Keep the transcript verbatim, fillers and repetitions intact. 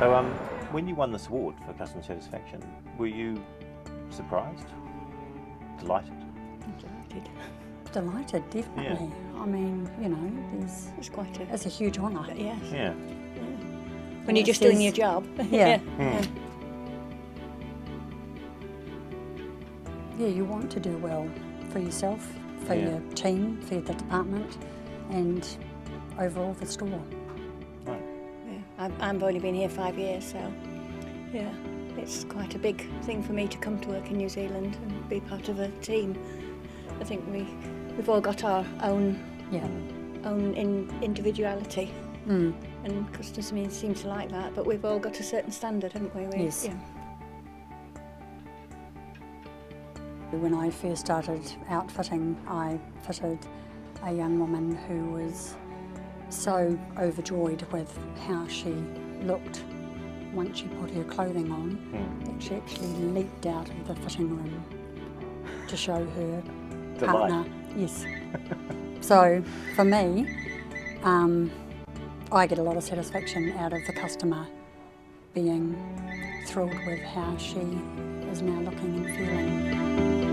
So um, when you won this award for customer satisfaction, were you surprised? Delighted? Delighted. Delighted, definitely. Yeah. I mean, you know, there's, it's quite a, it's a huge honour. Yeah. Yeah. yeah. When and you're just doing your job. Yeah. yeah. Mm. Yeah, you want to do well for yourself, for yeah. your team, for the department, and overall the store. Right. Yeah, I've, I've only been here five years, so yeah, it's quite a big thing for me to come to work in New Zealand and be part of a team. I think we we've all got our own yeah own in, individuality, mm. and customers seem to like that. But we've all got a certain standard, haven't we? we yes. Yeah. When I first started outfitting, I fitted a young woman who was so overjoyed with how she looked once she put her clothing on mm. that she actually leaped out of the fitting room to show her Delight. partner. Yes. So for me, um, I get a lot of satisfaction out of the customer being thrilled with how she is now looking and feeling.